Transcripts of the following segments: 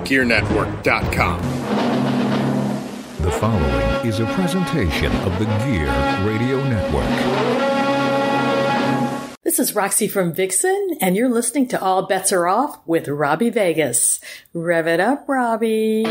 Gearnetwork.com. The following is a presentation of the Gear Radio Network. This is Roxy from Vixen, and you're listening to All Bets Are Off with Robbie Vegas. Rev it up, Robbie.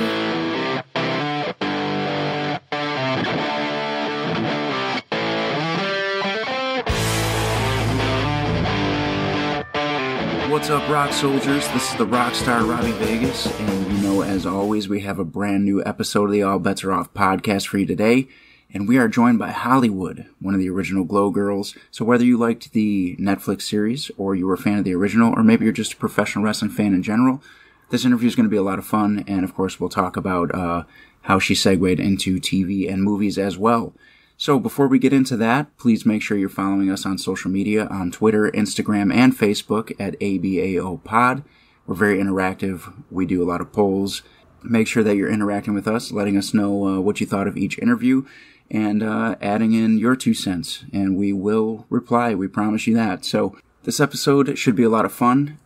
What's up, rock soldiers? This is the rock star Robbie Vegas, and you know, as always, we have a brand new episode of the All Bets Are Off podcast for you today, and we are joined by Hollywood, one of the original GLOW girls. So whether you liked the Netflix series, or you were a fan of the original, or maybe you're just a professional wrestling fan in general, this interview is going to be a lot of fun, and of course, we'll talk about how she segued into TV and movies as well. So before we get into that, please make sure you're following us on social media, on Twitter, Instagram, and Facebook at ABAO Pod. We're very interactive. We do a lot of polls. Make sure that you're interacting with us, letting us know what you thought of each interview, and adding in your 2 cents. And we will reply. We promise you that. So this episode should be a lot of fun.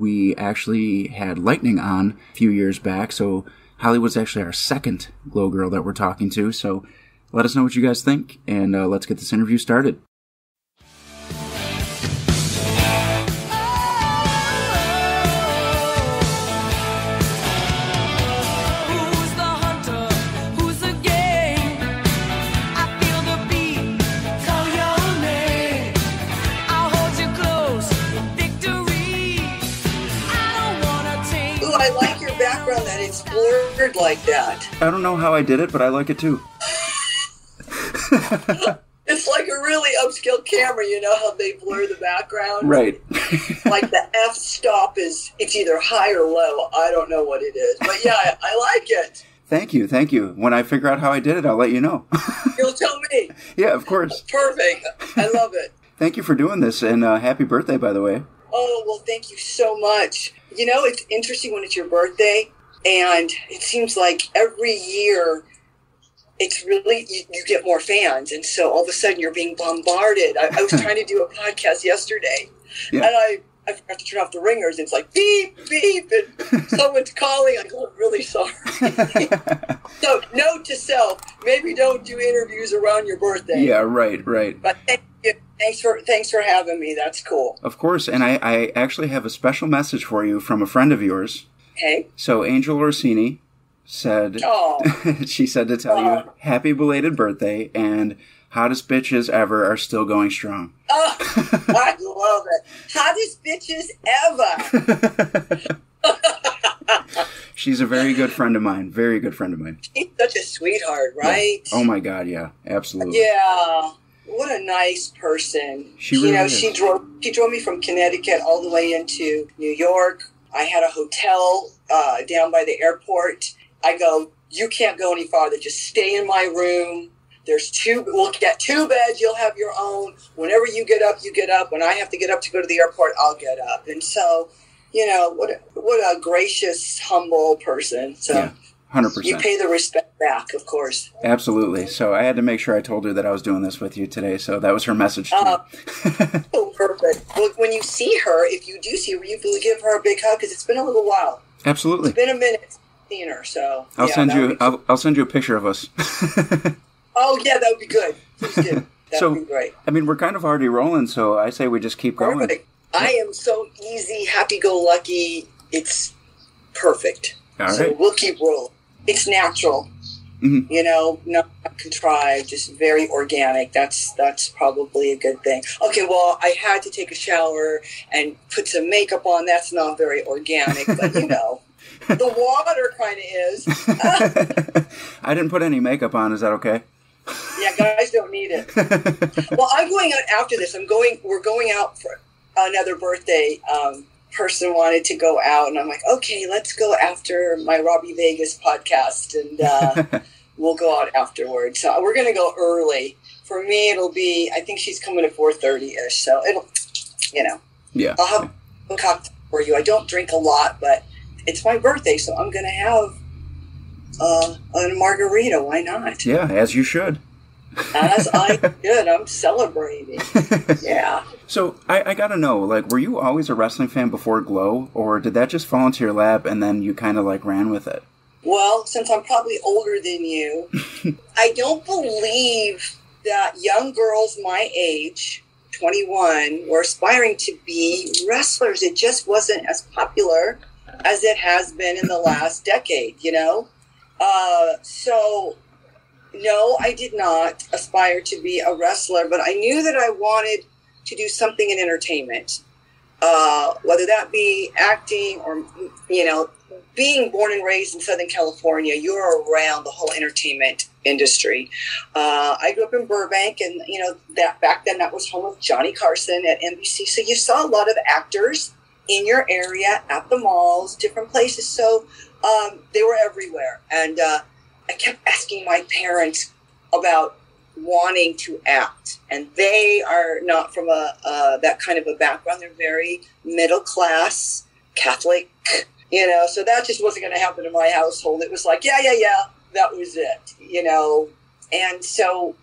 We actually had Lightning on a few years back. So Hollywood's actually our second GLOW girl that we're talking to. So let us know what you guys think, and let's get this interview started. Ooh, I like your background that it's blurred like that. I don't know how I did it, but I like it too. It's like a really upscale camera, you know how they blur the background? Right. Like the f-stop is, it's either high or low. I don't know what it is. But yeah, I like it. Thank you, thank you. When I figure out how I did it, I'll let you know. You'll tell me. Yeah, of course. Perfect. I love it. Thank you for doing this, and happy birthday, by the way. Oh, well, thank you so much. You know, it's interesting when it's your birthday, and it seems like every year it's really, you get more fans, and so all of a sudden you're being bombarded. I was trying to do a podcast yesterday, yeah, and I forgot to turn off the ringers. It's like, beep, beep, and someone's calling. I go, I'm really sorry. So, note to self, maybe don't do interviews around your birthday. Yeah, right, right. But thank you. Thanks for having me. That's cool. Of course, and I actually have a special message for you from a friend of yours. Okay. So, Angel Orsini said, oh. She said to tell you happy belated birthday, and hottest bitches ever are still going strong. Oh, I love it. Hottest bitches ever. She's a very good friend of mine. Very good friend of mine. She's such a sweetheart, right? Yeah. Oh my God, yeah, absolutely. Yeah, what a nice person. She really is. She drove me from Connecticut all the way into New York. I had a hotel down by the airport. I go, you can't go any farther. Just stay in my room. There's we'll get 2 beds. You'll have your own. Whenever you get up, you get up. When I have to get up to go to the airport, I'll get up. And so, you know, what a gracious, humble person. So yeah, 100%. You pay the respect back, of course. Absolutely. So I had to make sure I told her that I was doing this with you today. So that was her message to me. Oh, perfect. Well, when you see her, if you do see her, you will give her a big hug because it's been a little while. Absolutely. It's been a minute. Her, so I'll send you. I'll send you a picture of us. Oh yeah, that would be good. Please do. That would be great. I mean, we're kind of already rolling, so I say we just keep going. Perfect. I am so easy, happy-go-lucky. It's perfect. All right. So we'll keep rolling. It's natural. Mm-hmm. You know, not contrived. Just very organic. That's probably a good thing. Okay. Well, I had to take a shower and put some makeup on. That's not very organic, but you know. The water kind of is. I didn't put any makeup on. Is that okay? Yeah, guys don't need it. Well, I'm going out after this. We're going out for another birthday. Person wanted to go out, and I'm like, okay, let's go after my Robbie Vegas podcast, and we'll go out afterwards. So we're going to go early. For me, it'll be. I think she's coming at 4:30ish. So it'll, you know. Yeah. I'll have a cocktail for you. I don't drink a lot, but it's my birthday, so I'm going to have a margarita. Why not? Yeah, as you should. As I did, I'm celebrating. Yeah. So I gotta know, like, were you always a wrestling fan before GLOW, or did that just fall into your lap and then you kind of like ran with it? Well, since I'm probably older than you, I don't believe that young girls my age, 21, were aspiring to be wrestlers. It just wasn't as popular as it has been in the last decade, you know? So no, I did not aspire to be a wrestler, but I knew that I wanted to do something in entertainment, whether that be acting or, you know, being born and raised in Southern California, you're around the whole entertainment industry. I grew up in Burbank, and, you know, that back then that was home of Johnny Carson at NBC. So you saw a lot of actors in your area, at the malls, different places. So they were everywhere. And I kept asking my parents about wanting to act. And they are not from that kind of a background. They're very middle class, Catholic, you know, so that just wasn't going to happen in my household. It was like, yeah, that was it, you know. And so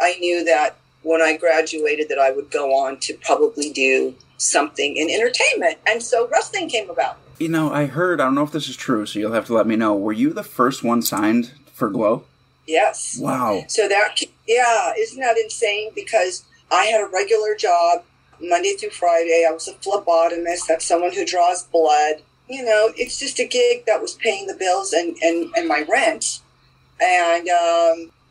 I knew that when I graduated that I would go on to probably do something in entertainment. And so wrestling came about. You know, I heard, I don't know if this is true, so you'll have to let me know. Were you the first one signed for GLOW? Yes. Wow. So that, yeah, isn't that insane? Because I had a regular job Monday through Friday. I was a phlebotomist. That's someone who draws blood. You know, it's just a gig that was paying the bills and my rent. And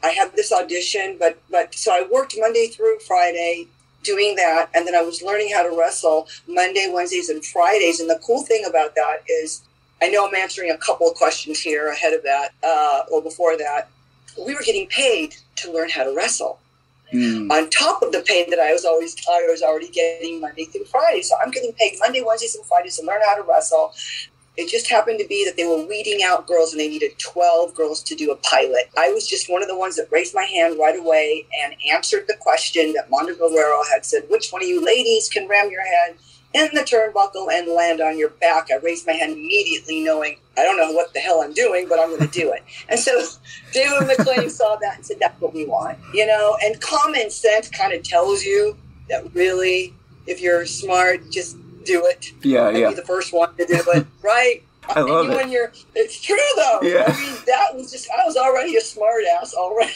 I had this audition, but so I worked Monday through Friday doing that. And then I was learning how to wrestle Monday, Wednesdays, and Fridays. And the cool thing about that is, I know I'm answering a couple of questions here ahead of that, or before that, we were getting paid to learn how to wrestle. Mm. On top of the pay that I was already getting Monday through Friday. So I'm getting paid Monday, Wednesdays, and Fridays to learn how to wrestle. It just happened to be that they were weeding out girls and they needed 12 girls to do a pilot. I was just one of the ones that raised my hand right away and answered the question that Mondo Guerrero had said, which one of you ladies can ram your head in the turnbuckle and land on your back? I raised my hand immediately knowing, I don't know what the hell I'm doing, but I'm going to do it. And so David McLane saw that and said, that's what we want, you know, and common sense kind of tells you that really, if you're smart, just do it. Yeah, and yeah. Be the first one to do it, right? I love it. It's true though. Yeah. I mean, I was already a smart ass already.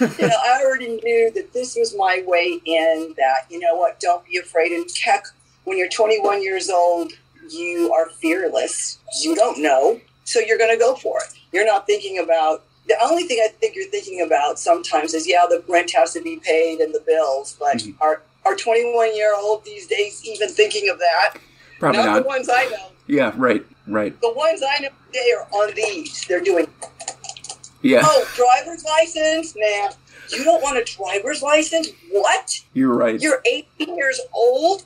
You know, I already knew that this was my way in that, you know what, don't be afraid. And heck, when you're 21 years old, you are fearless. You don't know. So you're going to go for it. You're not thinking about, the only thing I think you're thinking about sometimes is, yeah, the rent has to be paid and the bills, but mm-hmm. Are 21-year-old these days even thinking of that? Probably not. The ones I know. Yeah, right. The ones I know today are on these. They're doing... Yeah. Oh, driver's license? Nah. You don't want a driver's license? What? You're right. You're 18 years old?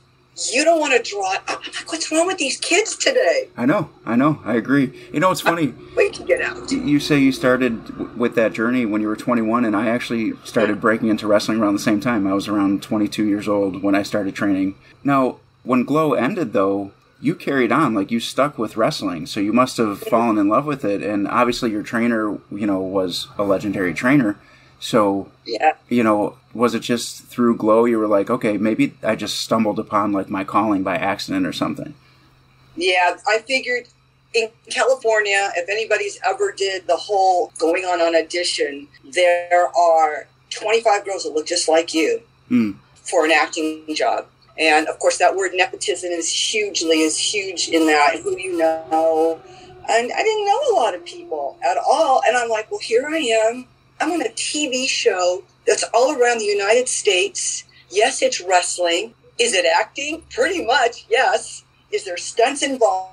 You don't want to drive. I'm like, what's wrong with these kids today? I know. I agree. You know, it's funny. Wait to get out. You say you started with that journey when you were 21, and I actually started breaking into wrestling around the same time. I was around 22 years old when I started training. Now, when GLOW ended, though, you carried on. Like, you stuck with wrestling, so you must have fallen in love with it. And obviously your trainer, you know, was a legendary trainer. So, yeah. You know, was it just through GLOW you were like, okay, maybe I just stumbled upon, like, my calling by accident or something? Yeah, I figured in California, if anybody's ever did the whole going on an audition, there are 25 girls that look just like you for an acting job. And, of course, that word nepotism is huge in that, who you know. And I didn't know a lot of people at all. And I'm like, well, here I am. I'm on a TV show that's all around the United States. Yes, it's wrestling. Is it acting? Pretty much, yes. Is there stunts involved?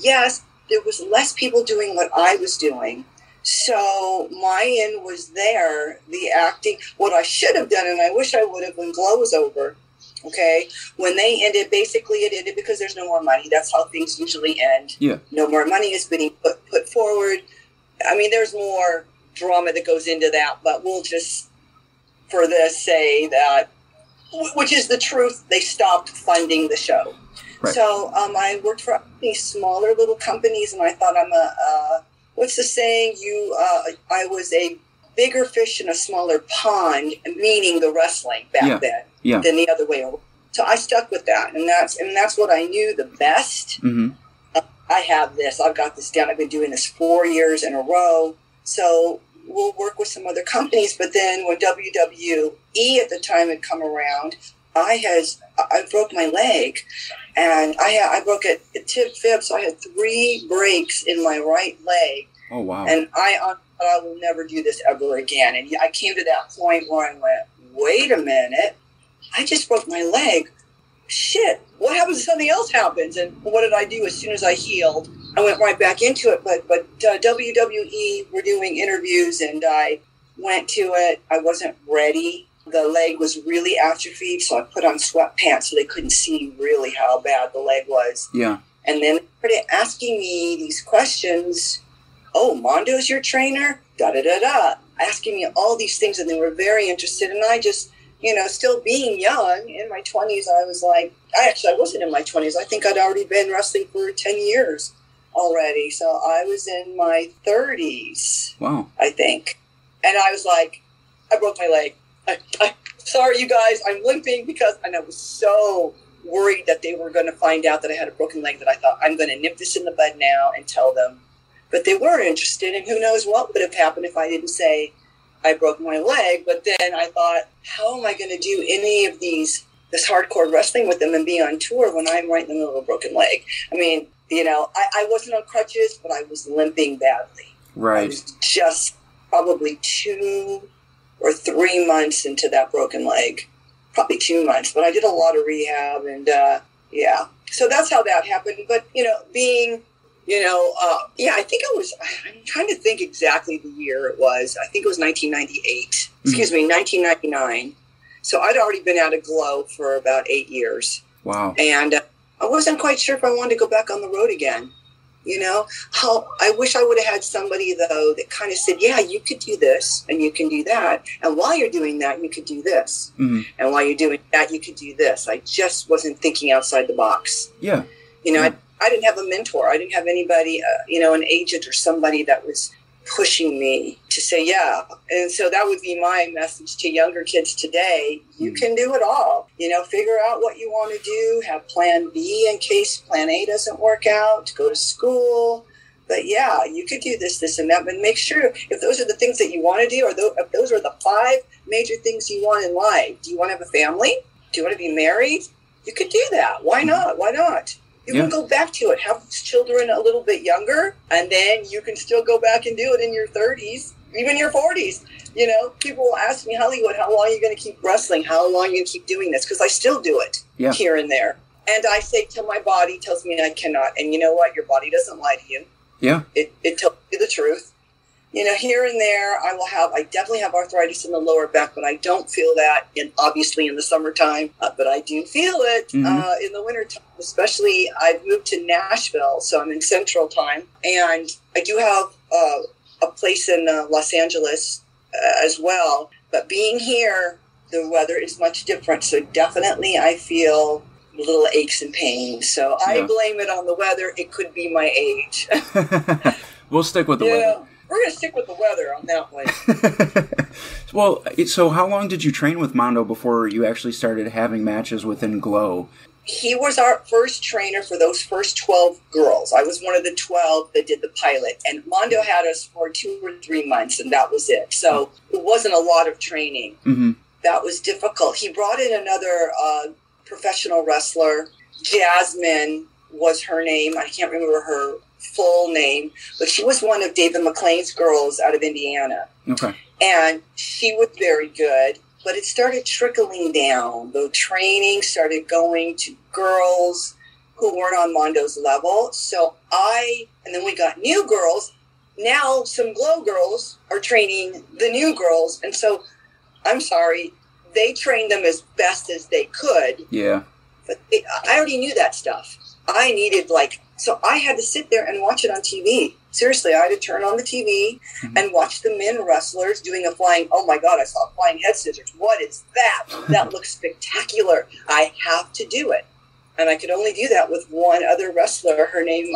Yes. There was less people doing what I was doing. So my end was there, the acting. What I should have done, and I wish I would have when GLOW was over, okay, when they ended, basically it ended because there's no more money. That's how things usually end. Yeah. No more money is being put forward. I mean, there's more drama that goes into that, but we'll just for this say that, which is the truth, they stopped funding the show. Right. So I worked for these smaller little companies, and I thought I'm a what's the saying? I was a bigger fish in a smaller pond, meaning the wrestling back then than the other way over. So I stuck with that, and that's what I knew the best. Mm-hmm. I have this. I've got this down. I've been doing this 4 years in a row. So we'll work with some other companies. But then when WWE at the time had come around, I broke my leg, and I broke it tib-fib, so I had 3 breaks in my right leg. Oh, wow. And I will never do this ever again. And I came to that point where I went, wait a minute, I just broke my leg. Shit, what happens if something else happens? And what did I do as soon as I healed? I went right back into it. But WWE were doing interviews, and I went to it. I wasn't ready. The leg was really atrophied, so I put on sweatpants so they couldn't see really how bad the leg was. Yeah. And then they started asking me these questions. Oh, Mondo's your trainer? Da-da-da-da. Asking me all these things, and they were very interested. And I just... You know, still being young, in my 20s, I was like, I wasn't in my 20s. I think I'd already been wrestling for 10 years already. So I was in my 30s, wow, I think. And I was like, I broke my leg. I sorry, you guys, I'm limping because, and I was so worried that they were going to find out that I had a broken leg that I thought, I'm going to nip this in the bud now and tell them. But they weren't interested, and who knows what would have happened if I didn't say, I broke my leg. But then I thought, how am I going to do any of this hardcore wrestling with them and be on tour when I'm right in the middle of a broken leg? I mean, you know, I wasn't on crutches, but I was limping badly. Right. I was just probably 2 or 3 months into that broken leg, probably 2 months. But I did a lot of rehab, and so that's how that happened. But, you know, being... You know, I think I'm trying to think exactly the year it was. I think it was 1998. Excuse me, 1999. So I'd already been out of GLOW for about 8 years. Wow. And I wasn't quite sure if I wanted to go back on the road again. You know, I wish I would have had somebody, though, that kind of said, yeah, you could do this and you can do that. And while you're doing that, you could do this. Mm-hmm. And while you're doing that, you could do this. I just wasn't thinking outside the box. Yeah. You know, yeah. I didn't have a mentor. I didn't have anybody, an agent or somebody that was pushing me to say, yeah. And so that would be my message to younger kids today. You can do it all. You know, figure out what you want to do. Have plan B in case plan A doesn't work out. Go to school. But, yeah, you could do this, this, and that. But make sure if those are the things that you want to do, or if those are the 5 major things you want in life. Do you want to have a family? Do you want to be married? You could do that. Why not? Why not? You can go back to it. Have children a little bit younger, and then you can still go back and do it in your 30s, even your 40s. You know, people will ask me, Hollywood, how long are you going to keep wrestling? How long are you going to keep doing this? Because I still do it here and there. And I say till my body tells me I cannot. And you know what? Your body doesn't lie to you. Yeah. It tells you the truth. You know, here and there, I definitely have arthritis in the lower back, but I don't feel that, obviously, in the summertime. But I do feel it in the wintertime, especially. I've moved to Nashville, so I'm in Central Time. And I do have a place in Los Angeles as well. But being here, the weather is much different. So definitely I feel little aches and pains. So I blame it on the weather. It could be my age. We'll stick with the weather. We're going to stick with the weather on that one. Well, so how long did you train with Mondo before you actually started having matches within GLOW? He was our first trainer for those first 12 girls. I was one of the 12 that did the pilot. And Mondo had us for 2 or 3 months, and that was it. So it wasn't a lot of training. Mm-hmm. That was difficult. He brought in another professional wrestler. Jasmine was her name. I can't remember her full name, but she was one of David McLane's girls out of Indiana. Okay. And she was very good, but it started trickling down. The training started going to girls who weren't on Mondo's level. So and then we got new girls. Now some GLOW girls are training the new girls. And so I'm sorry, they trained them as best as they could. Yeah. But I already knew that stuff. I needed so I had to sit there and watch it on TV. Seriously, I had to turn on the TV and watch the men wrestlers doing a flying, oh my God, I saw a flying head scissors. What is that? That looks spectacular. I have to do it. And I could only do that with one other wrestler. Her name,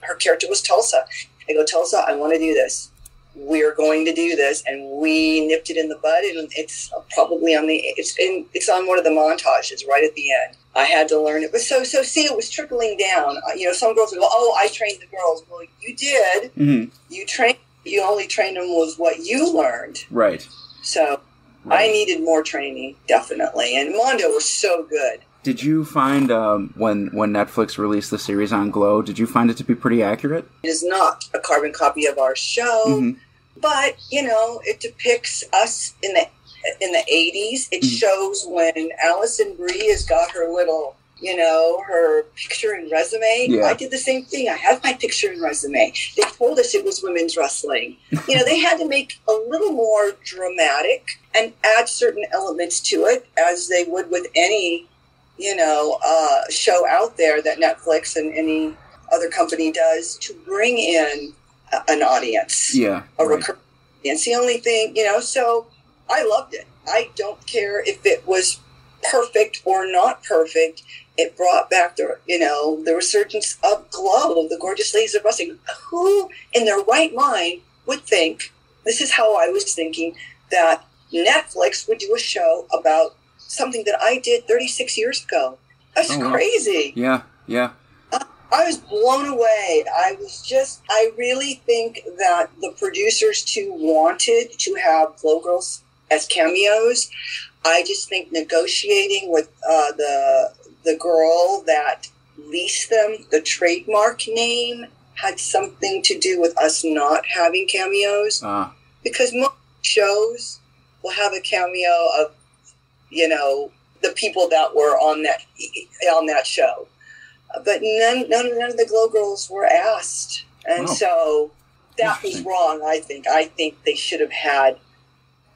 her character was Tulsa. I go, Tulsa, I want to do this. we're going to do this, and we nipped it in the bud, and it's probably on the, it's on one of the montages right at the end. I had to learn it, but so see, it was trickling down. You know, some girls would go, "Oh, I trained the girls." Well, you did. Mm-hmm. You trained. You only trained them with what you learned. Right. So I needed more training, definitely. And Mondo was so good. Did you find when Netflix released the series on GLOW, did you find it to be pretty accurate? It is not a carbon copy of our show, mm-hmm. but you know, it depicts us in the 80s. It mm-hmm. shows when Alison Brie has got her little, you know, her picture and resume. Yeah. I did the same thing. I have my picture and resume. They told us it was women's wrestling. You know, they had to make a little more dramatic and add certain elements to it, as they would with any, you know, show out there that Netflix and any other company does, to bring in an audience. Yeah. A recurring audience. The only thing, you know, so I loved it. I don't care if it was perfect or not perfect. It brought back the, you know, the resurgence of GLOW, the Gorgeous Ladies of Wrestling. Who in their right mind would think, this is how I was thinking, that Netflix would do a show about something that I did 36 years ago. That's crazy. Wow. Yeah. I was blown away. I really think that the producers too wanted to have GLOW girls as cameos. I just think negotiating with the girl that leased them the trademark name had something to do with us not having cameos. Because most shows will have a cameo of, you know, the people that were on that show, but none of the GLOW girls were asked, and so that was wrong. I think they should have had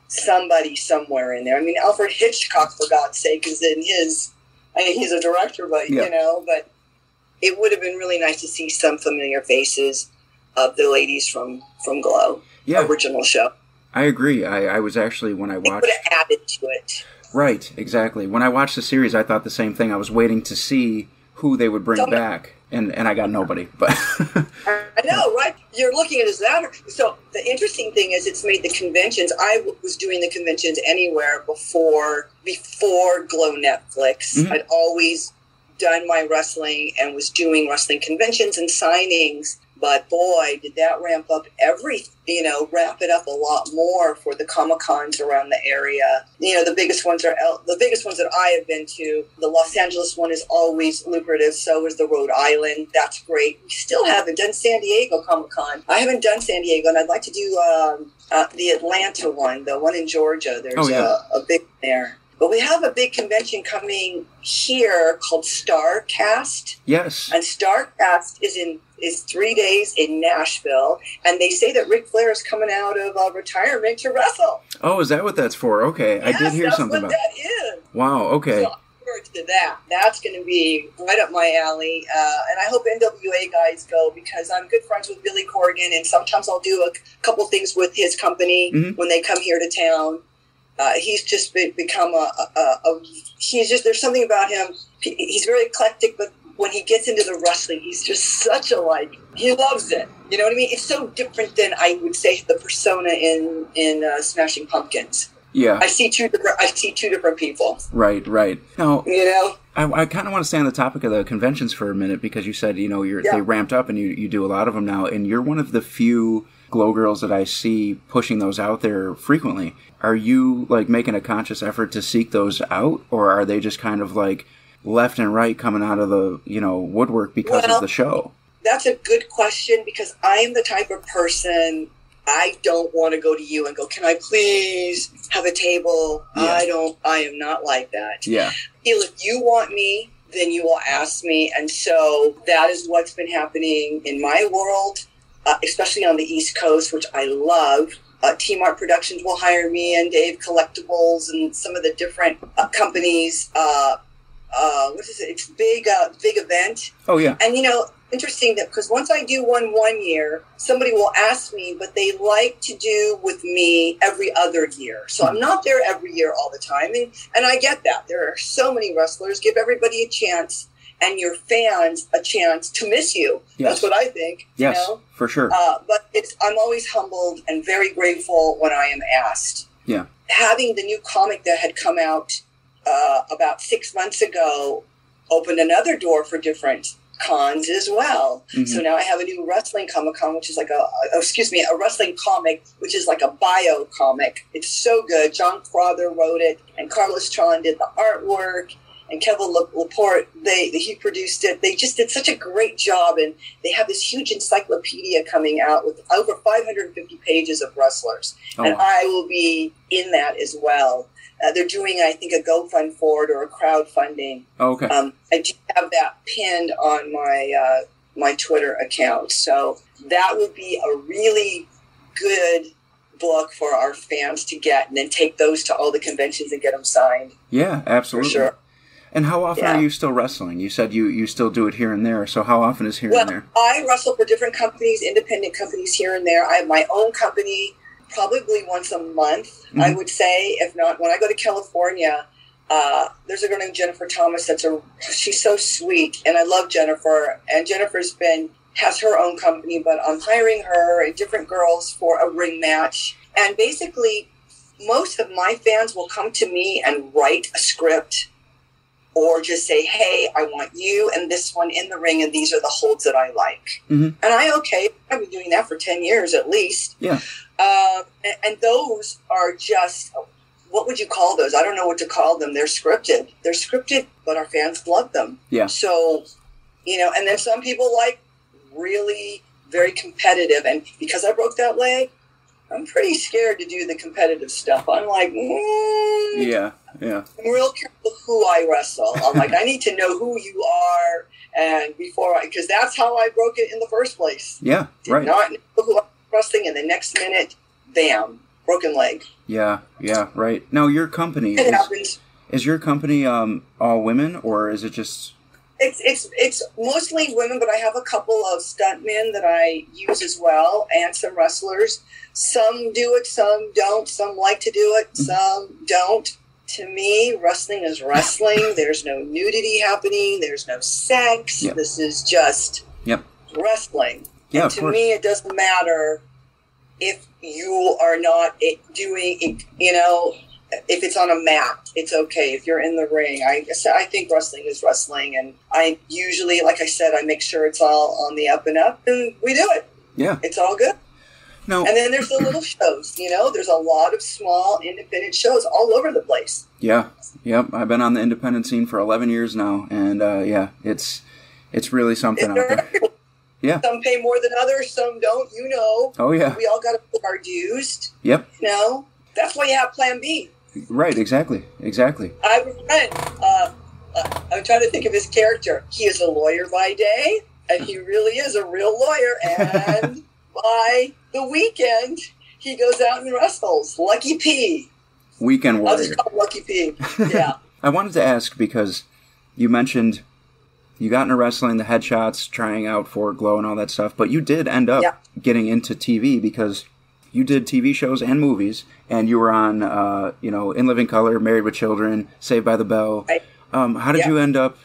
somebody somewhere in there. I mean, Alfred Hitchcock, for God's sake, is in his. I mean, he's a director, but you know, but it would have been really nice to see some familiar faces of the ladies from GLOW original show. I agree. I was actually, when I watched, it would have added to it. Right, exactly. When I watched the series, I thought the same thing. I was waiting to see who they would bring back, and I got nobody. But I know, right? You're looking at it as that. So the interesting thing is, it's made the conventions. I was doing the conventions anywhere before GLOW Netflix. Mm-hmm. I'd always done my wrestling and was doing wrestling conventions and signings. But boy, did that wrap it up a lot more for the Comic-Cons around the area. You know, the biggest ones that I have been to. The Los Angeles one is always lucrative. So is the Rhode Island. That's great. We still haven't done San Diego Comic-Con. I haven't done San Diego, and I'd like to do the Atlanta one, the one in Georgia. There's a big one there. But we have a big convention coming here called StarCast. Yes. And StarCast is 3 days in Nashville. And they say that Ric Flair is coming out of retirement to wrestle. Oh, is that what that's for? Okay. Yes, I did hear something about that. That's what that is. Wow, okay. So I'm forward to that. That's going to be right up my alley. And I hope NWA guys go, because I'm good friends with Billy Corgan. And sometimes I'll do a couple things with his company mm-hmm. when they come here to town. He's just become there's something about him. He's very eclectic, but when he gets into the wrestling, he's just such a, like, he loves it. You know what I mean? It's so different than, I would say, the persona in Smashing Pumpkins. Yeah. I see two different people. Right. Now, you know, I kind of want to stay on the topic of the conventions for a minute, because you said, you know, they ramped up and you do a lot of them now, and you're one of the few GLOW girls that I see pushing those out there frequently. Are you, like, making a conscious effort to seek those out, or are they just kind of, like, left and right coming out of the, you know, woodwork because of the show? That's a good question, because I am the type of person, I don't want to go to you and go, "Can I please have a table?" Yeah. I am not like that. Yeah. If you want me, then you will ask me. And so that is what's been happening in my world, especially on the East Coast, which I love. Team Art Productions will hire me, and Dave Collectibles, and some of the different companies. What is it? It's big event. Oh, yeah. And, you know, interesting that, because once I do one year, somebody will ask me, but they like to do with me every other year. So I'm not there every year all the time. And I get that. There are so many wrestlers. Give everybody a chance. and your fans a chance to miss you. Yes. That's what I think. Yes, you know? For sure. But I'm always humbled and very grateful when I am asked. Yeah. Having the new comic that had come out about 6 months ago opened another door for different cons as well. Mm-hmm. So now I have a new wrestling comic-con, which is like a wrestling comic, which is like a bio comic. It's so good. John Crowther wrote it, and Carlos Tron did the artwork, and Kevin Laporte, he produced it. They just did such a great job, and they have this huge encyclopedia coming out with over 550 pages of wrestlers. Oh, and wow. I will be in that as well. They're doing, I think, a GoFund for it or a crowdfunding. Oh, okay. I do have that pinned on my my Twitter account. So that would be a really good book for our fans to get, and then take those to all the conventions and get them signed. Yeah, absolutely. For sure. And how often are you still wrestling? You said you still do it here and there. So how often is and there? I wrestle for different companies, independent companies here and there. I have my own company. Probably once a month, mm-hmm. I would say, if not. When I go to California, there's a girl named Jennifer Thomas. She's so sweet, and I love Jennifer. And Jennifer's has her own company, but I'm hiring her and different girls for a ring match. And basically, most of my fans will come to me and write a script, or just say, hey, I want you and this one in the ring, and these are the holds that I like. Mm-hmm. And I've been doing that for 10 years at least. Yeah. And those are just, what would you call those? I don't know what to call them. They're scripted, but our fans love them. Yeah. So, and then some people like really very competitive. And because I broke that leg, I'm pretty scared to do the competitive stuff. I'm like, yeah. I'm real careful who I wrestle. I'm like, I need to know who you are, because that's how I broke it in the first place. Yeah, right. Did not know who I was wrestling, and the next minute, bam, broken leg. Yeah, right. Now, your company is your company all women, or is it just? It's mostly women, but I have a couple of stuntmen that I use as well, and some wrestlers. Some do it, some don't. Some like to do it, some don't. To me, wrestling is wrestling. There's no nudity happening. There's no sex. Yep. This is just wrestling. Yeah, and to me, it doesn't matter if you are not doing it, if it's on a mat, it's okay. If you're in the ring, I think wrestling is wrestling, and I usually, like I said, I make sure it's all on the up and up, and we do it. Yeah, it's all good. No, and then there's the little shows. There's a lot of small independent shows all over the place. Yeah, yep. I've been on the independent scene for 11 years now, and it's really something out there. Yeah. Some pay more than others, some don't. Oh yeah. We all got to put our dues. Yep. That's why you have Plan B. Right, exactly. I have a friend. I'm trying to think of his character. He is a lawyer by day, and he really is a real lawyer. And by the weekend, he goes out and wrestles. Lucky P. Weekend warrior. I'll just call him Lucky P. Yeah. I wanted to ask, because you mentioned you got into wrestling, the headshots, trying out for GLOW and all that stuff, but you did end up getting into TV because you did TV shows and movies, and you were on, In Living Color, Married with Children, Saved by the Bell. Right. How did you end up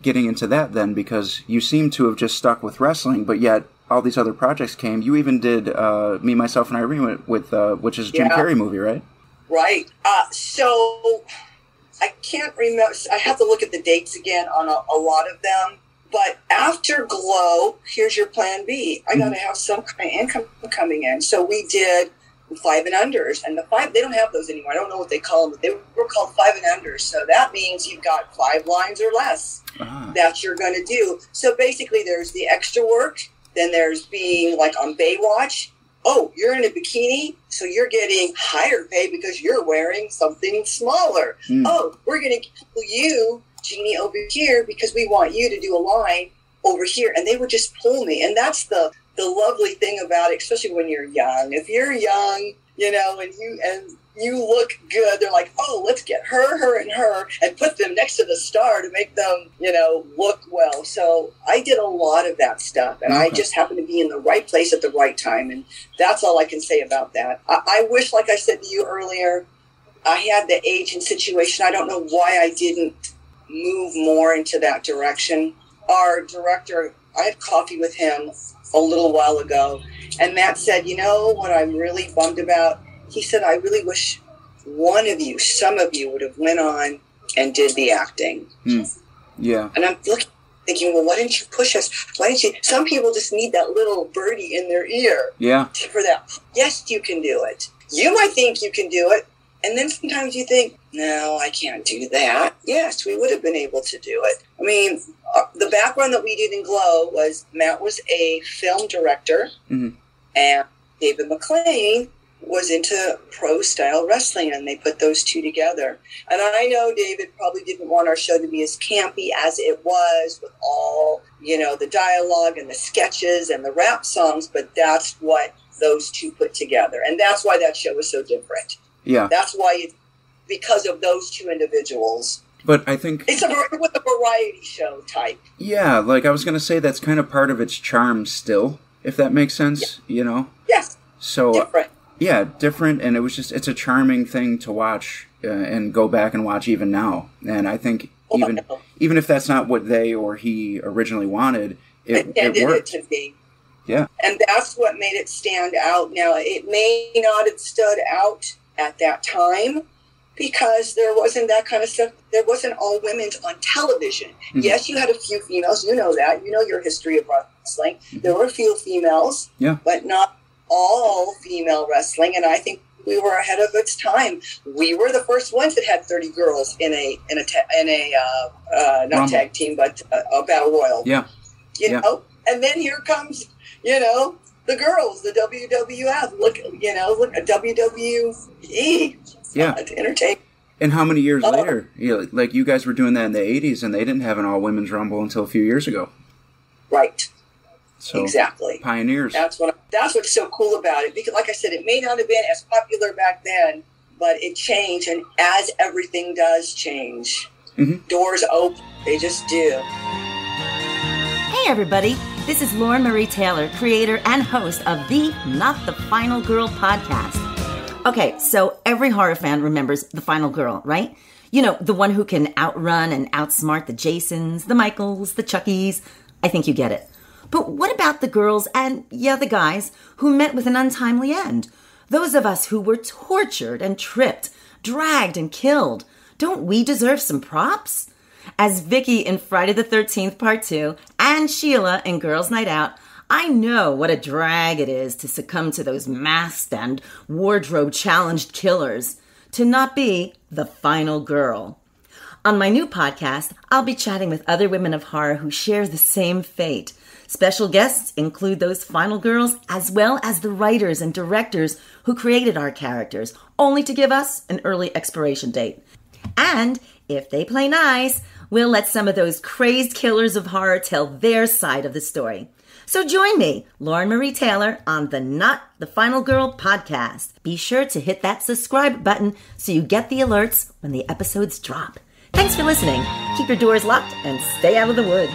getting into that then? Because you seem to have just stuck with wrestling, but yet all these other projects came. You even did Me, Myself, and Irene, which is a Jim Carrey movie, right? Right. So I can't remember. I have to look at the dates again on a lot of them. But after GLOW, here's your Plan B. I got to have some kind of income coming in. So we did 5 and unders. And they don't have those anymore. I don't know what they call them, but they were called 5 and unders. So that means you've got 5 lines or less that you're going to do. So basically there's the extra work. Then there's being like on Baywatch. Oh, you're in a bikini, so you're getting higher pay because you're wearing something smaller. Oh, we're going to pull you, Jeannie, over here because we want you to do a line over here. And they would just pull me. And that's the lovely thing about it, especially when you're young. If you're young, and you look good, they're like, oh, let's get her, and her, and put them next to the star to make them, look well. So I did a lot of that stuff, and I just happened to be in the right place at the right time, and that's all I can say about that. I wish, like I said to you earlier, I had the agent situation. I don't know why I didn't move more into that direction. Our director, I had coffee with him a little while ago, and Matt said, you know what I'm really bummed about? He said, I really wish one of you, some of you, would have went on and did the acting. Mm. Yeah. And I'm thinking, well, why didn't you push us? Why didn't you? Some people just need that little birdie in their ear. Yeah. For that, yes, you can do it. You might think you can do it. And then sometimes you think, no, I can't do that. Yes, we would have been able to do it. I mean, the background that we did in GLOW was Matt was a film director, mm-hmm. and David McLane was into pro-style wrestling, and they put those two together. And I know David probably didn't want our show to be as campy as it was with all, you know, the dialogue and the sketches and the rap songs, but that's what those two put together. And that's why that show was so different. Yeah. That's why it's because of those two individuals. But I think it's a variety show type. Yeah, like I was going to say, that's kind of part of its charm still, if that makes sense, yeah. You know? Yes. So, different. Yeah, different. And it was just, it's a charming thing to watch and go back and watch even now. And I think even if that's not what they or he originally wanted, it worked. It to be. Yeah. And that's what made it stand out. Now, it may not have stood out at that time, because there wasn't that kind of stuff. There wasn't all women's on television. Mm-hmm. Yes, you had a few females. You know that. You know your history of wrestling. Mm-hmm. There were a few females, yeah. But not all female wrestling. And I think we were ahead of its time. We were the first ones that had 30 girls in a not Rumble. Tag team, but a battle royal. Yeah, you know. And then here comes, you know, the girls, the WWF, look at WWE. Yeah. Entertainment. And how many years later? You know, like you guys were doing that in the 80s, and they didn't have an all-women's Rumble until a few years ago. Right. So, exactly. Pioneers. That's what's so cool about it, because like I said, it may not have been as popular back then, but it changed, and as everything does change, mm-hmm. doors open. They just do. Hey, everybody. This is Lauren Marie Taylor, creator and host of the Not the Final Girl podcast. Okay, so every horror fan remembers the final girl, right? You know, the one who can outrun and outsmart the Jasons, the Michaels, the Chuckies. I think you get it. But what about the girls and, yeah, the guys who met with an untimely end? Those of us who were tortured and tripped, dragged and killed. Don't we deserve some props? As Vicky in Friday the 13th Part 2 and Sheila in Girls Night Out, I know what a drag it is to succumb to those masked and wardrobe-challenged killers, to not be the final girl. On my new podcast, I'll be chatting with other women of horror who share the same fate. Special guests include those final girls as well as the writers and directors who created our characters, only to give us an early expiration date. And if they play nice, we'll let some of those crazed killers of horror tell their side of the story. So join me, Lauren Marie Taylor, on the Not the Final Girl podcast. Be sure to hit that subscribe button so you get the alerts when the episodes drop. Thanks for listening. Keep your doors locked and stay out of the woods.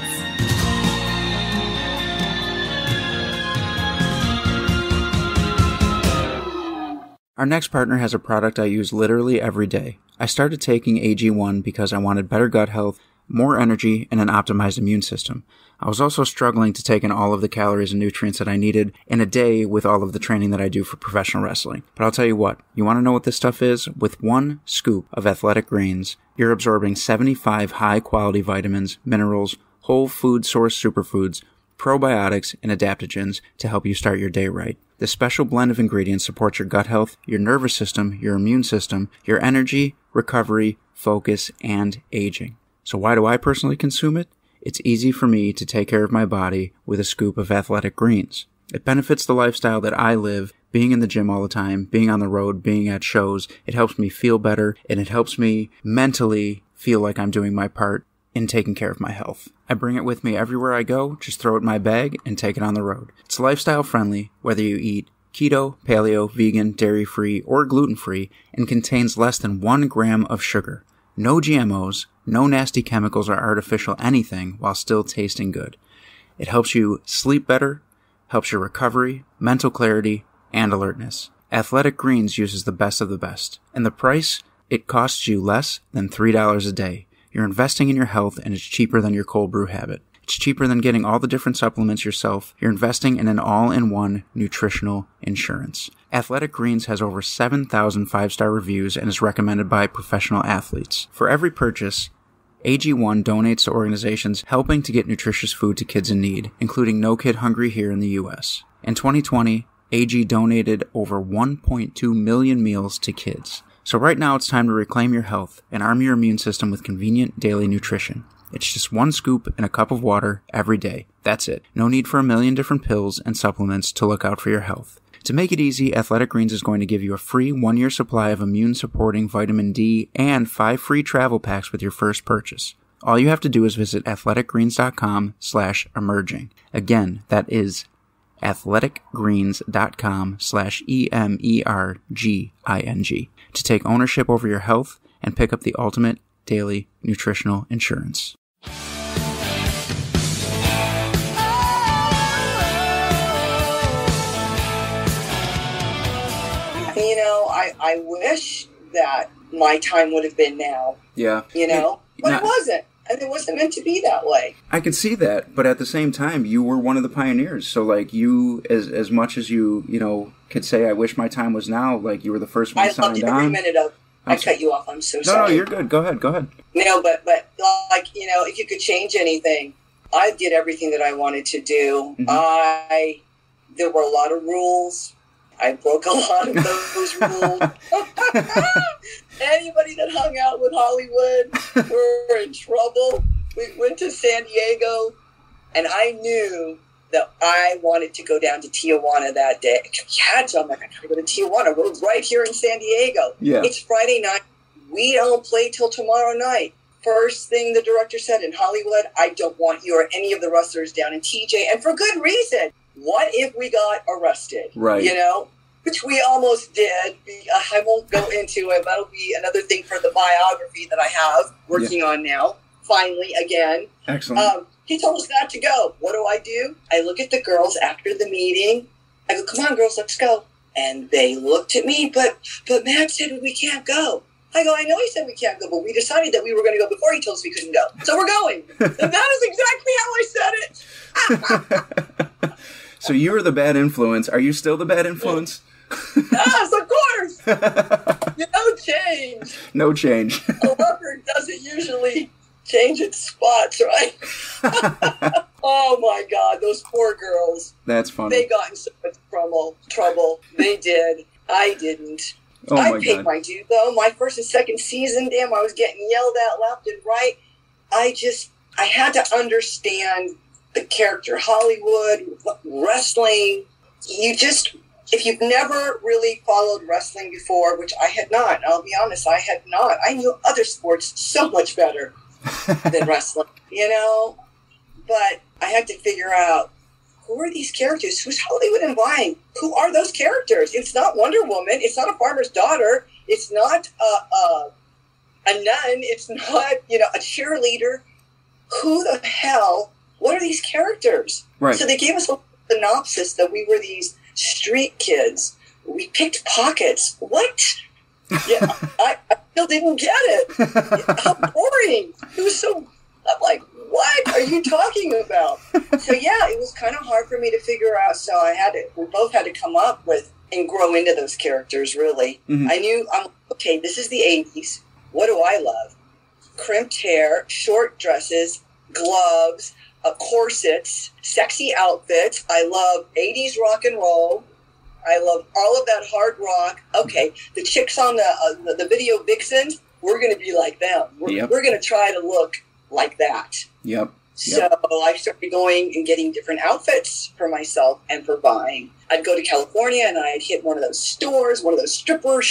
Our next partner has a product I use literally every day. I started taking AG1 because I wanted better gut health, more energy, and an optimized immune system. I was also struggling to take in all of the calories and nutrients that I needed in a day with all of the training that I do for professional wrestling. But I'll tell you what, you want to know what this stuff is? With one scoop of Athletic Greens, you're absorbing 75 high-quality vitamins, minerals, whole food source superfoods, probiotics, and adaptogens to help you start your day right. This special blend of ingredients supports your gut health, your nervous system, your immune system, your energy, recovery, focus, and aging. So why do I personally consume it? It's easy for me to take care of my body with a scoop of Athletic Greens. It benefits the lifestyle that I live, being in the gym all the time, being on the road, being at shows. It helps me feel better, and it helps me mentally feel like I'm doing my part in taking care of my health. I bring it with me everywhere I go, just throw it in my bag and take it on the road. It's lifestyle friendly, whether you eat keto, paleo, vegan, dairy-free, or gluten-free, and contains less than 1 gram of sugar. No GMOs, no nasty chemicals or artificial anything, while still tasting good. It helps you sleep better, helps your recovery, mental clarity, and alertness. Athletic Greens uses the best of the best. And the price? It costs you less than $3 a day. You're investing in your health, and it's cheaper than your cold brew habit. It's cheaper than getting all the different supplements yourself. You're investing in an all-in-one nutritional insurance. Athletic Greens has over 7,000 five-star reviews and is recommended by professional athletes. For every purchase, AG1 donates to organizations helping to get nutritious food to kids in need, including No Kid Hungry here in the U.S. In 2020, AG donated over 1.2 million meals to kids. So right now it's time to reclaim your health and arm your immune system with convenient daily nutrition. It's just one scoop and a cup of water every day. That's it. No need for a million different pills and supplements to look out for your health. To make it easy, Athletic Greens is going to give you a free one-year supply of immune-supporting vitamin D and 5 free travel packs with your first purchase. All you have to do is visit athleticgreens.com/emerging. Again, that is athleticgreens.com/emerging to take ownership over your health and pick up the ultimate daily nutritional insurance. You know, I wish that my time would have been now. Yeah. You know? But it wasn't. And it wasn't meant to be that way. I can see that, but at the same time, you were one of the pioneers. So, like, you, as much as you know, could say, I wish my time was now, like, you were the first one signed on. I loved every minute of it. I cut you off. I'm so sorry. No, you're good. Go ahead. No, but like, you know, if you could change anything, I did everything that I wanted to do. Mm-hmm. There were a lot of rules. I broke a lot of those rules. Anybody that hung out with Hollywood were in trouble. We went to San Diego, and I knew that I wanted to go down to Tijuana that day. Yeah, John, I'm like, I gotta go to Tijuana. We're right here in San Diego. Yeah. It's Friday night. We don't play till tomorrow night. First thing the director said, in Hollywood, I don't want you or any of the wrestlers down in TJ, and for good reason. What if we got arrested? Right. You know, which we almost did. I won't go into it. That'll be another thing for the biography that I have working on now. Finally, again. Excellent. He told us not to go. What do? I look at the girls after the meeting. I go, come on, girls, let's go. And they looked at me, but Matt said we can't go. I go, I know he said we can't go, but we decided that we were going to go before he told us we couldn't go. So we're going. And that is exactly how I said it. So you were the bad influence. Are you still the bad influence? Yes, of course. No change. No change. A leopard doesn't usually change its spots, right? Oh my God, those poor girls. That's funny. They got in so much trouble. They did. I didn't. Oh my God. I paid my due though. My first and second season, damn, I was getting yelled at left and right. I had to understand the character Hollywood, wrestling. If you've never really followed wrestling before, which I had not, I'll be honest, I had not. I knew other sports so much better than wrestling, you know? But I had to figure out, who are these characters? Who's Hollywood and Vine? Who are those characters? It's not Wonder Woman. It's not a farmer's daughter. It's not a nun. It's not, you know, a cheerleader. Who the hell, what are these characters? Right. So they gave us a synopsis that we were these street kids. We picked pockets. What? Yeah, I still didn't get it. How boring. It was so, I'm like, what are you talking about? So yeah, it was kind of hard for me to figure out. So we both had to come up with and grow into those characters, really. Mm-hmm. I knew, okay, this is the 80s. What do I love? Crimped hair, short dresses, gloves, corsets, sexy outfits. I love 80s rock and roll. I love all of that hard rock. Okay, the chicks on the video Vixen, we're going to be like them. We're going to try to look like that. Yep. So I started going and getting different outfits for myself and for buying. I'd go to California and I'd hit one of those stores, one of those stripper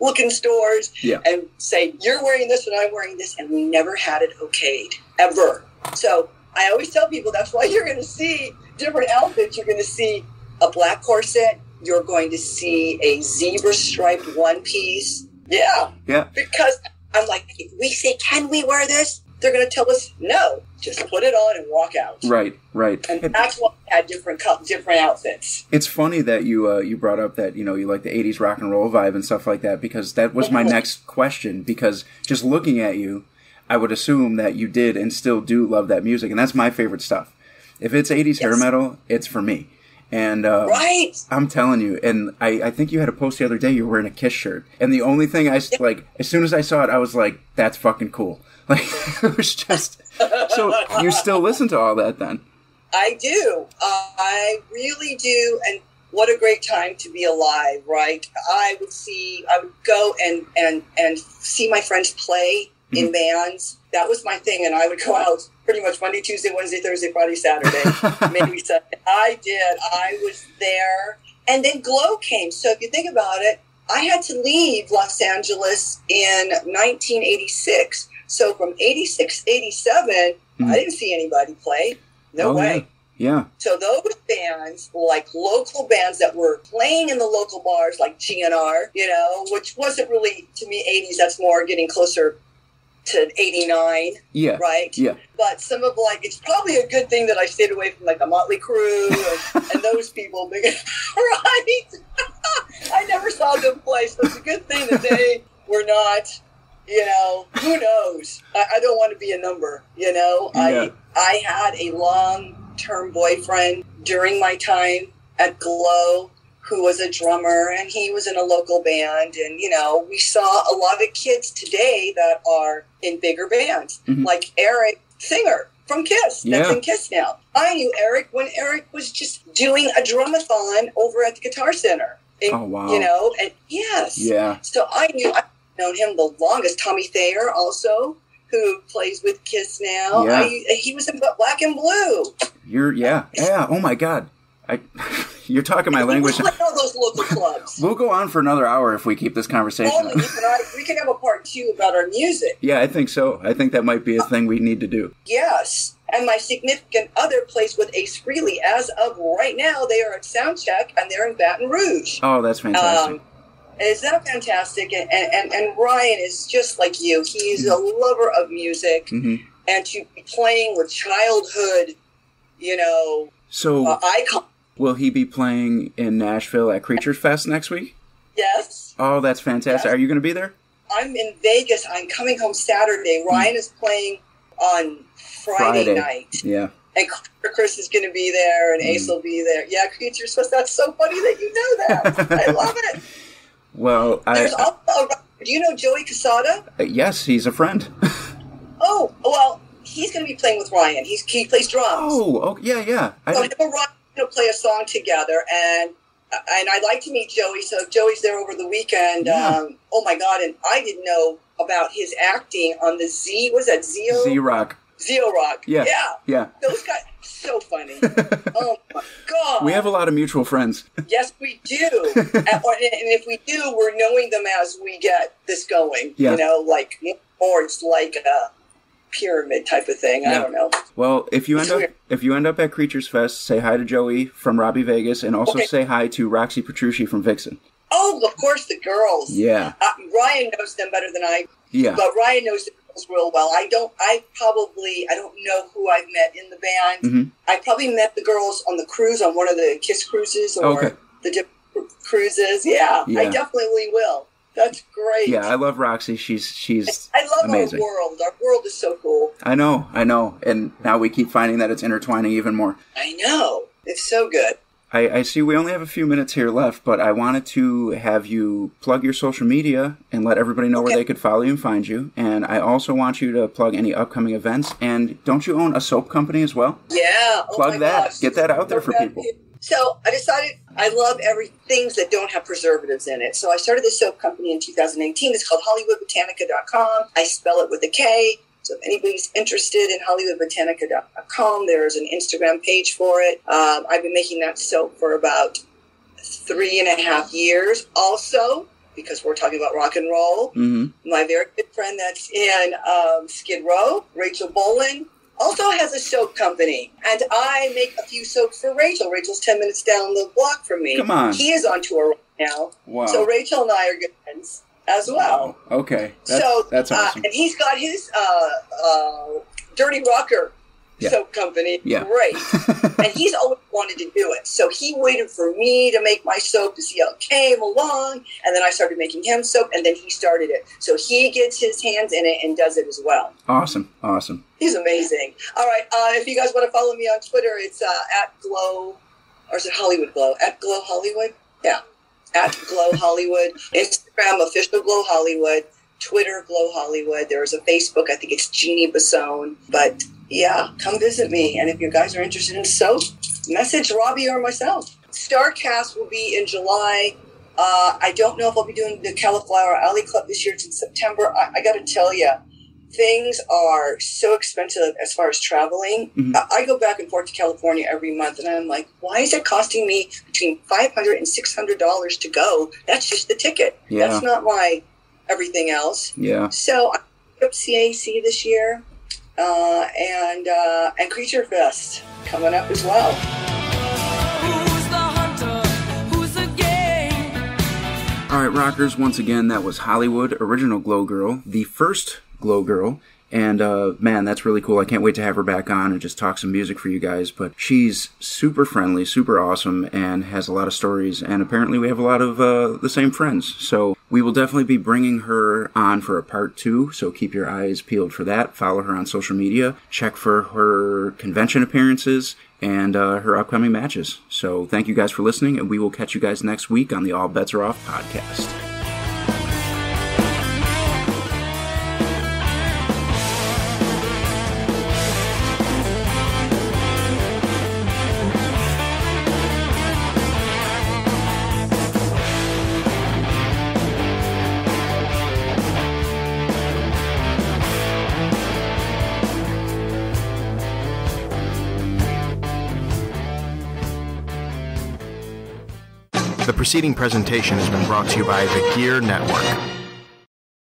looking stores, and say, you're wearing this and I'm wearing this. And we never had it okayed, ever. So I always tell people that's why you're going to see different outfits. You're going to see a black corset. You're going to see a zebra striped one piece. Yeah. Yeah. Because I'm like, if we say, can we wear this? They're going to tell us no. Just put it on and walk out. Right, right. And that's why I had different outfits. It's funny that you brought up that, you know, you like the 80s rock and roll vibe and stuff like that, because that was my next question. Because just looking at you, I would assume that you did and still do love that music. And that's my favorite stuff. If it's 80s hair metal, it's for me. And right? I'm telling you, and I think you had a post the other day, you were wearing a Kiss shirt. And the only thing I, like, as soon as I saw it, I was like, that's fucking cool. Like, it was just, so you still listen to all that then? I do. I really do. And what a great time to be alive, right? I would go and see my friends play in bands. That was my thing. And I would go out pretty much Monday, Tuesday, Wednesday, Thursday, Friday, Saturday, maybe Sunday. I did. I was there. And then GLOW came. So if you think about it, I had to leave Los Angeles in 1986. So from 86, 87, I didn't see anybody play. No way. Yeah. So those bands, like local bands that were playing in the local bars, like GNR, you know, which wasn't really, to me, 80s. That's more getting closer to 89, yeah, right? Yeah. But some of, like, it's probably a good thing that I stayed away from, like, the Motley Crue and those people. Right? I never saw them play, so it's a good thing that they were not, you know, who knows? I don't want to be a number, you know? Yeah. I had a long-term boyfriend during my time at GLOW who was a drummer, and he was in a local band. And, you know, we saw a lot of kids today that are in bigger bands, like Eric Singer from Kiss, that's in Kiss now. I knew Eric when Eric was just doing a drumathon over at the Guitar Center. And, oh, wow. You know, and yes. Yeah. So I've known him the longest. Tommy Thayer also, who plays with Kiss now. Yeah. He was in Black and Blue. Yeah, oh my God. You're talking my language. All those local clubs. We'll go on for another hour if we keep this conversation. We can have a part two about our music. Yeah, I think so. I think that might be a thing we need to do. Yes. And my significant other plays with Ace Frehley. As of right now, they are at Soundcheck, and they're in Baton Rouge. Oh, that's fantastic. Isn't that fantastic? And Ryan is just like you. He's a lover of music. Mm-hmm. And to be playing with childhood, you know, icons. Will he be playing in Nashville at Creature's Fest next week? Yes. Oh, that's fantastic. Yes. Are you going to be there? I'm in Vegas. I'm coming home Saturday. Ryan is playing on Friday night. Yeah. And Chris is going to be there, and Ace will be there. Yeah, Creature's Fest. That's so funny that you know that. I love it. Well, do you know Joey Casada? Yes, he's a friend. Oh, well, he's going to be playing with Ryan. He plays drums. Oh, yeah. Going to play a song together, and I'd like to meet Joey. So if Joey's there over the weekend, oh my God! And I didn't know about his acting on the Z. What is that? Z-Rock. Z-Rock. Yeah. Those guys, so funny. Oh my God. We have a lot of mutual friends. Yes, we do. And if we do, we're knowing them as we get this going. Yeah. You know, like, or it's like a pyramid type of thing. Yeah. I don't know. Well, if you end up at Creatures Fest, say hi to Joey from Robbie Vegas, and also say hi to Roxy Petrucci from Vixen. Oh, of course, the girls. Yeah. Ryan knows them better than I. Yeah. But Ryan knows the girls real well. I don't know who I've met in the band. Mm-hmm. I probably met the girls on the cruise, on one of the Kiss cruises the different cruises. Yeah, I definitely will. That's great. Yeah, I love Roxy. She's I love amazing. Our world. Our world is so cool. I know. And now we keep finding that it's intertwining even more. I know. It's so good. I see we only have a few minutes here left, but I wanted to have you plug your social media and let everybody know where they could follow you and find you. And I also want you to plug any upcoming events. And don't you own a soap company as well? Yeah. Plug that. Gosh. Get that out there for people. So I decided I love things that don't have preservatives in it. So I started this soap company in 2018. It's called HollywoodBotanica.com. I spell it with a K. So if anybody's interested in HollywoodBotanica.com, there's an Instagram page for it. I've been making that soap for about 3.5 years. Also, because we're talking about rock and roll, my very good friend that's in Skid Row, Rachel Bolan, also has a soap company, and I make a few soaps for Rachel. Rachel's 10 minutes down the block from me. Come on. He is on tour right now. Wow. So Rachel and I are good friends as well. Wow. Okay. That's awesome. And he's got his Dirty Rocker soap company. Yeah. Great. And he's always wanted to do it. So he waited for me to make my soap as he came along. And then I started making him soap, and then he started it. So he gets his hands in it and does it as well. Awesome. Awesome. He's amazing. All right. If you guys want to follow me on Twitter, it's at Glow, or is it Hollywood Glow? At Glow Hollywood? Yeah. At Glow Hollywood. Instagram, official Glow Hollywood. Twitter, Glow Hollywood. There's a Facebook. I think it's Jeannie Bassone. But yeah, come visit me. And if you guys are interested in soap, message Robbie or myself. StarCast will be in July. I don't know if I'll be doing the Cauliflower Alley Club this year. It's in September. I got to tell you, things are so expensive as far as traveling. Mm-hmm. I go back and forth to California every month, and I'm like, why is it costing me between $500 and $600 to go? That's just the ticket. Yeah. That's not my everything else. Yeah. So I up CAC this year, and Creature Fest coming up as well. All right, rockers, once again, that was Hollywood, original Glow Girl, the first Glow Girl. And man, that's really cool. I can't wait to have her back on and just talk some music for you guys. But she's super friendly, super awesome, and has a lot of stories. And apparently we have a lot of the same friends. So we will definitely be bringing her on for a part two. So keep your eyes peeled for that. Follow her on social media. Check for her convention appearances and her upcoming matches. So thank you guys for listening, and we will catch you guys next week on the All Bets Are Off podcast. The preceding presentation has been brought to you by the Gear Network.